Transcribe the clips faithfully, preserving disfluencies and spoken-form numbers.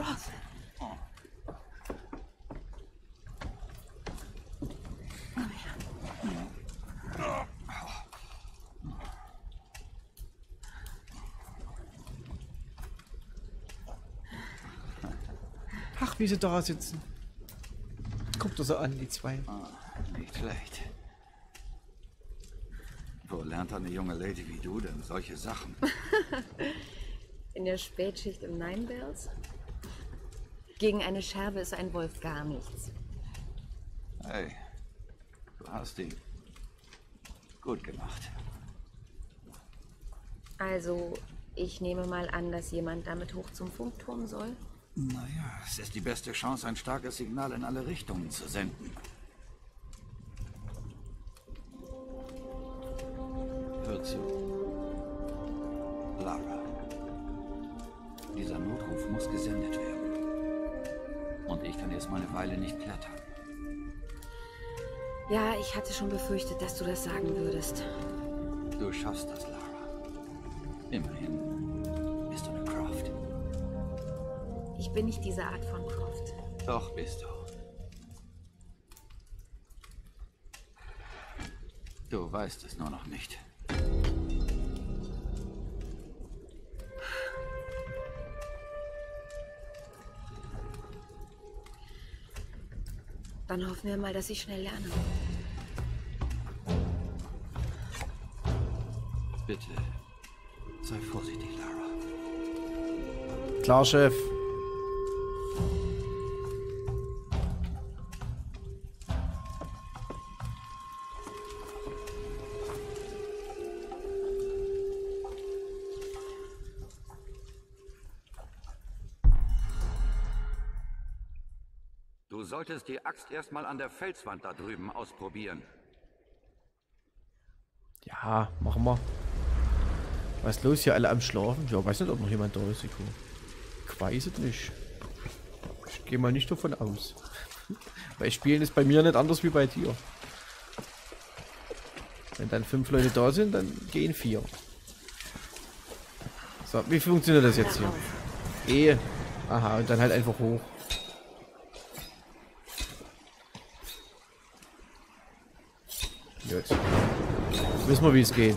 Croft. Ach, wie sie da sitzen. Guckt das an, die zwei. Nicht schlecht. Wo lernt eine junge Lady wie du denn solche Sachen? In der Spätschicht im Nine Bells? Gegen eine Scherbe ist ein Wolf gar nichts. Hey, du hast ihn. Gut gemacht. Also, ich nehme mal an, dass jemand damit hoch zum Funkturm soll? Naja, es ist die beste Chance, ein starkes Signal in alle Richtungen zu senden. Hör zu. Lara. Dieser Notruf muss gesendet werden. Und ich kann erst mal eine Weile nicht klettern. Ja, ich hatte schon befürchtet, dass du das sagen würdest. Du schaffst das, Lara. Immerhin. Ich bin nicht diese Art von Croft. Doch bist du. Du weißt es nur noch nicht. Dann hoffen wir mal, dass ich schnell lerne. Bitte, sei vorsichtig, Lara. Klar, Chef. Du solltest die Axt erstmal an der Felswand da drüben ausprobieren. Ja, machen wir. Was ist los hier? Alle am Schlafen? Ja, weiß nicht, ob noch jemand da ist. Ich weiß es nicht. Ich gehe mal nicht davon aus. Weil Spielen ist bei mir nicht anders wie bei dir. Wenn dann fünf Leute da sind, dann gehen vier. So, wie funktioniert das jetzt hier? Ehe. Aha, und dann halt einfach hoch. Jetzt wissen wir, wie es geht.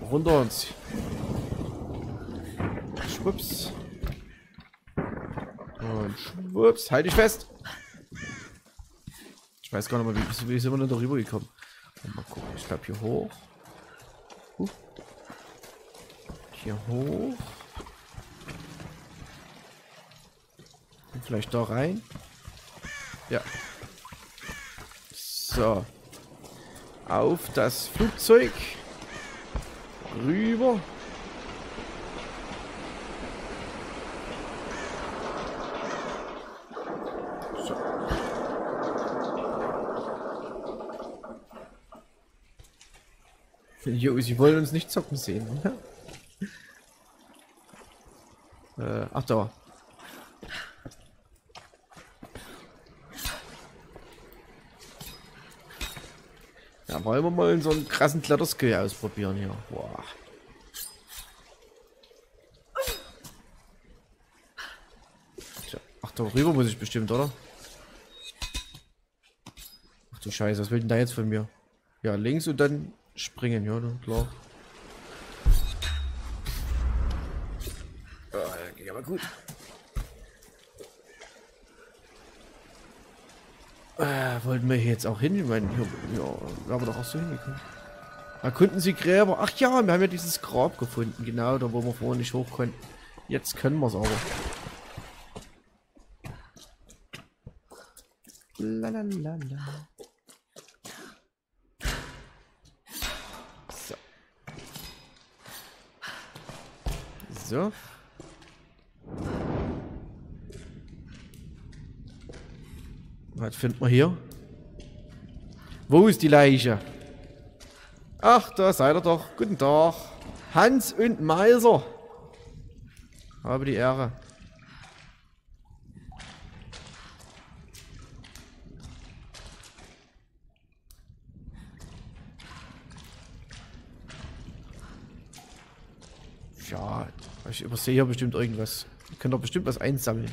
Runter uns. Schwupps. Und schwupps. Halt dich fest. Ich weiß gar nicht mal, wie, wie sind wir denn darüber gekommen. Mal gucken. Ich glaube hier hoch. Uh. Hier hoch. Und vielleicht da rein. Ja. So. Auf das Flugzeug. Rüber. So. Jo, sie wollen uns nicht zocken sehen. äh, ach da. Ja, wollen wir mal so einen krassen Kletterskill ausprobieren hier. Boah. Tja, ach, da rüber muss ich bestimmt, oder? Ach du Scheiße, was will denn da jetzt von mir? Ja, links und dann springen, ja, klar. Ja, das geht aber gut. Äh, wollten wir hier jetzt auch hin? Ich meine, hier, ja, haben wir doch auch so hingekommen. Erkunden Sie Gräber. Ach ja, wir haben ja dieses Grab gefunden. Genau, da wo wir vorher nicht hoch konnten. Jetzt können wir es aber. Lalalala. So. So. Was finden wir hier? Wo ist die Leiche? Ach, da seid ihr doch. Guten Tag. Hans und Meiser. Habe die Ehre. Ja, ich übersehe hier bestimmt irgendwas. Ihr könnt doch bestimmt was einsammeln.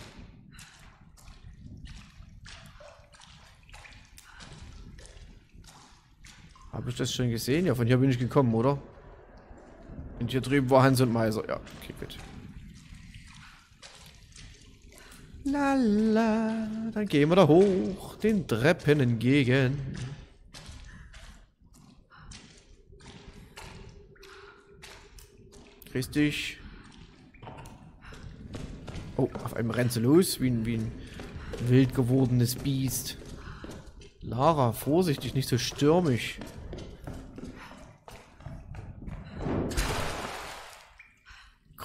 ich das schon gesehen? Ja, von hier bin ich gekommen, oder? Und hier drüben war Hans und Meiser. Ja, okay, gut. Lala, dann gehen wir da hoch, den Treppen entgegen. Richtig. Oh, auf einmal rennt sie los, wie ein, wie ein wild gewordenes Biest. Lara, vorsichtig, nicht so stürmisch.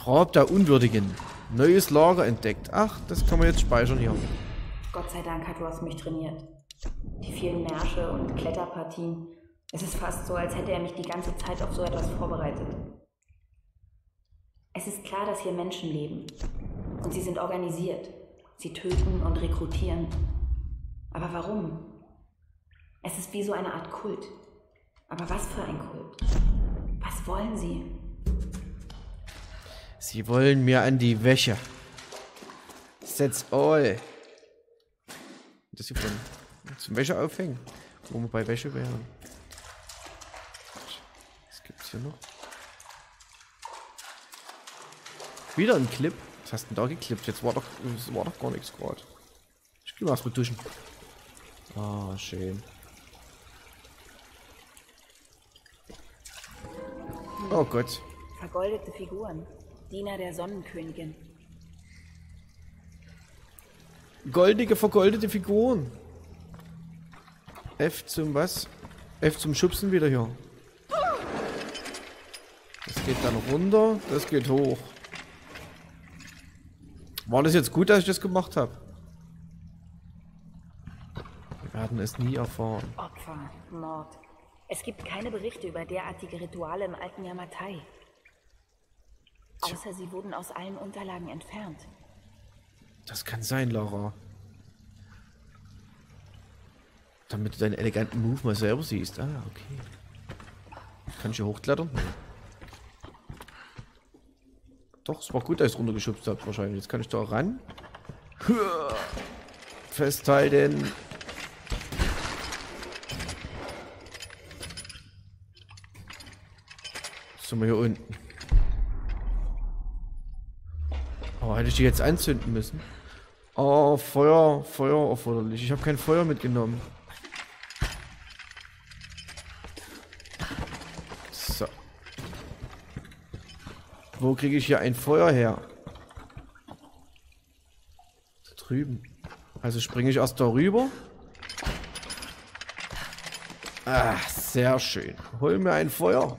Raub der Unwürdigen. Neues Lager entdeckt. Ach, das kann man jetzt speichern hier. Gott sei Dank, Kato, hast du mich trainiert. Die vielen Märsche und Kletterpartien. Es ist fast so, als hätte er mich die ganze Zeit auf so etwas vorbereitet. Es ist klar, dass hier Menschen leben. Und sie sind organisiert. Sie töten und rekrutieren. Aber warum? Es ist wie so eine Art Kult. Aber was für ein Kult? Was wollen sie? Sie wollen mir an die Wäsche. That's all. Das hier von zum Wäsche aufhängen. Wo wir bei Wäsche wären. Was gibt's hier noch? Wieder ein Clip. Was hast du denn da geklippt? Jetzt war doch, das war doch gar nichts gerade. Ich geh mal erstmal duschen. Ah, schön. Oh Gott. Vergoldete Figuren. Diener der Sonnenkönigin. Goldige, vergoldete Figuren. F zum was? F zum Schubsen wieder hier. Das geht dann runter, das geht hoch. War das jetzt gut, dass ich das gemacht habe? Wir werden es nie erfahren. Opfer, Mord. Es gibt keine Berichte über derartige Rituale im alten Yamatai. Außer sie wurden aus allen Unterlagen entfernt. Das kann sein, Lara. Damit du deinen eleganten Move mal selber siehst. Ah, okay. Kann ich hier hochklettern? Doch, es war gut, dass ich es runtergeschubst habe wahrscheinlich. Jetzt kann ich da ran. Festhalten. Jetzt sind wir hier unten. Oh, hätte ich die jetzt anzünden müssen? Oh, Feuer, Feuer erforderlich. Ich habe kein Feuer mitgenommen. So. Wo kriege ich hier ein Feuer her? Da drüben. Also springe ich erst darüber. Ah, sehr schön. Hol mir ein Feuer.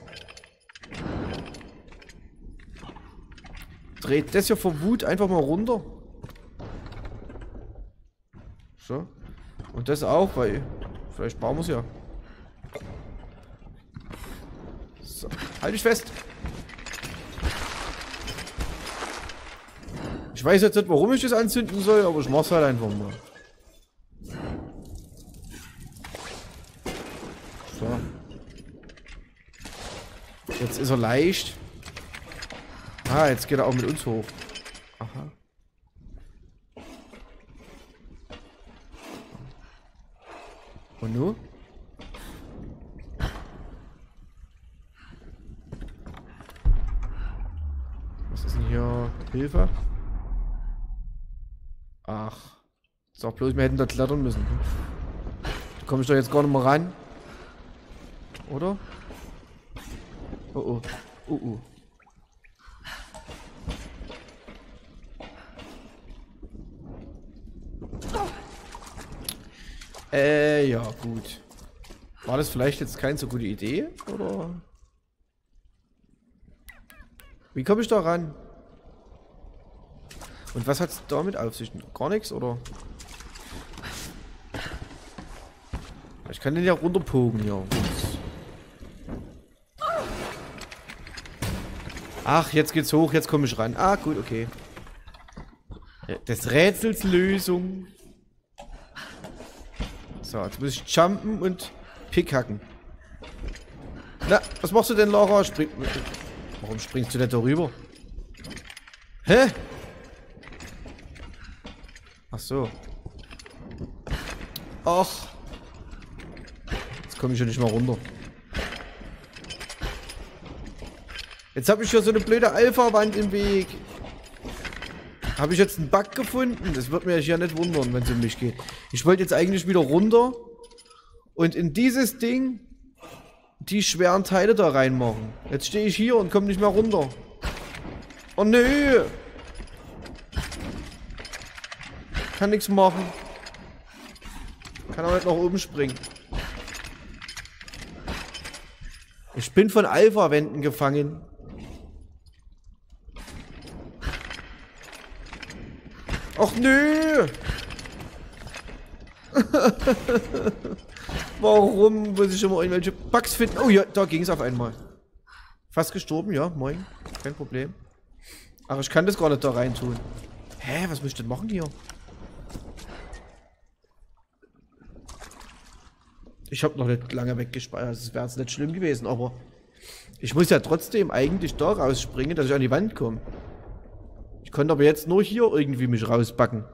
Dreht das hier vor Wut einfach mal runter. So. Und das auch, weil vielleicht brauchen wir es ja. So. Halt dich fest. Ich weiß jetzt nicht, warum ich das anzünden soll, aber ich mach's halt einfach mal. So. Jetzt ist er leicht. Ah, jetzt geht er auch mit uns hoch. Aha. Und nun? Was ist denn hier? Hilfe? Ach. Sag bloß, wir hätten da klettern müssen. Da komme ich doch jetzt gar nicht mehr rein. Oder? Oh oh. Oh oh. Äh, ja, gut. War das vielleicht jetzt keine so gute Idee? Oder? Wie komme ich da ran? Und was hat's damit auf sich? Gar nichts, oder? Ich kann den ja runterpogen, ja. Ach, jetzt geht's hoch, jetzt komme ich ran. Ah, gut, okay. Des Rätsels Lösung. So, jetzt muss ich jumpen und pickhacken. Na, was machst du denn, Lara? Spring. Warum springst du denn darüber? Hä? Ach so. Ach. Jetzt komme ich ja nicht mal runter. Jetzt habe ich hier so eine blöde Alpha-Wand im Weg. Habe ich jetzt einen Bug gefunden? Das wird mir ja nicht wundern, wenn es um mich geht. Ich wollte jetzt eigentlich wieder runter und in dieses Ding die schweren Teile da reinmachen. Jetzt stehe ich hier und komme nicht mehr runter. Oh nö! Kann nichts machen. Kann aber nicht nach oben springen. Ich bin von Alpha-Wänden gefangen. Och nö! Warum muss ich immer irgendwelche Bugs finden? Oh ja, da ging es auf einmal. Fast gestorben, ja, moin. Kein Problem. Aber ich kann das gar nicht da rein tun. Hä, was muss ich denn machen hier? Ich habe noch nicht lange weggespeichert, das wäre jetzt nicht schlimm gewesen, aber ich muss ja trotzdem eigentlich da rausspringen, dass ich an die Wand komme. Ich konnte aber jetzt nur hier irgendwie mich rausbacken.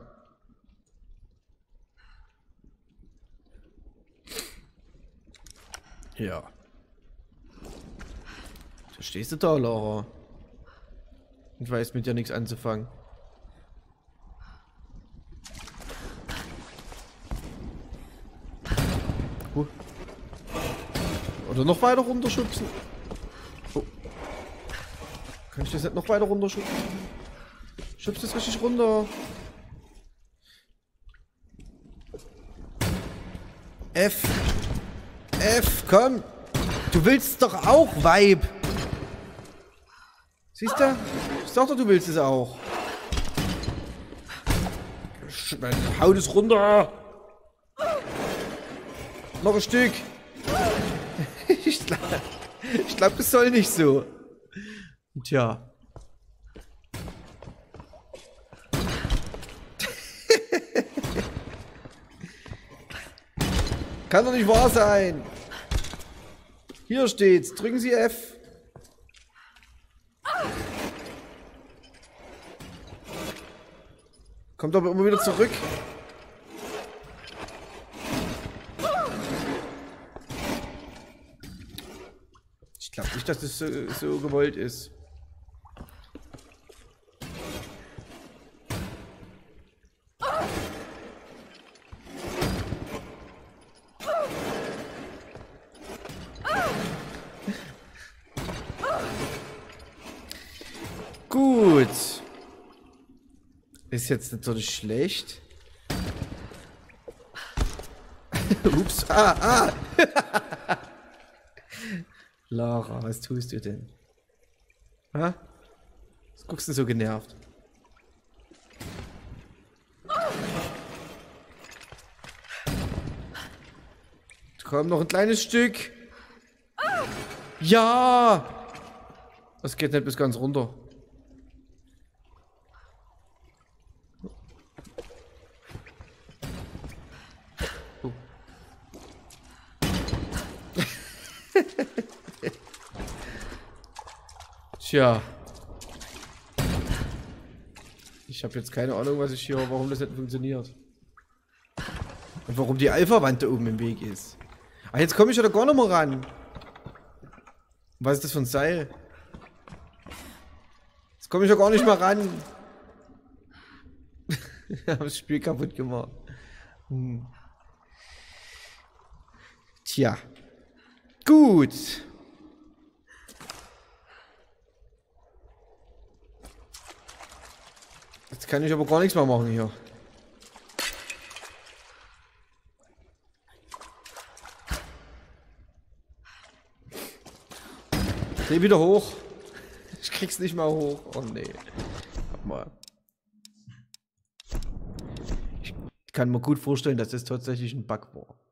Ja. Da stehst du da, Lara. Ich weiß mit dir nichts anzufangen. Huh. Oder noch weiter runterschubsen. Oh. Kann ich das nicht noch weiter runterschubsen? Schubst das richtig runter. F. F, komm. Du willst doch auch, Weib. Siehst du? Ich sag doch, du willst es auch. Hau das runter. Noch ein Stück. Ich glaube, ich glaub, das soll nicht so. Tja. Kann doch nicht wahr sein. Hier steht's. Drücken Sie F. Kommt aber immer wieder zurück. Ich glaube nicht, dass das so, so gewollt ist. Ist jetzt natürlich schlecht. Ups. Ah, ah. Lara, was tust du denn? Ha? Was guckst du so genervt? Komm, noch ein kleines Stück. Ja! Das geht nicht bis ganz runter. Tja. Ich habe jetzt keine Ahnung, was ich hier, warum das nicht funktioniert. Und warum die Alpha-Wand da oben im Weg ist. Ah, jetzt komme ich ja da gar nicht mehr ran. Was ist das für ein Seil? Jetzt komme ich ja gar nicht mehr ran. Ich habe das Spiel kaputt gemacht. Hm. Tja. Gut. Jetzt kann ich aber gar nichts mehr machen hier. Dreh wieder hoch. Ich krieg's nicht mal hoch. Oh nee. Warte mal. Ich kann mir gut vorstellen, dass das tatsächlich ein Bug war.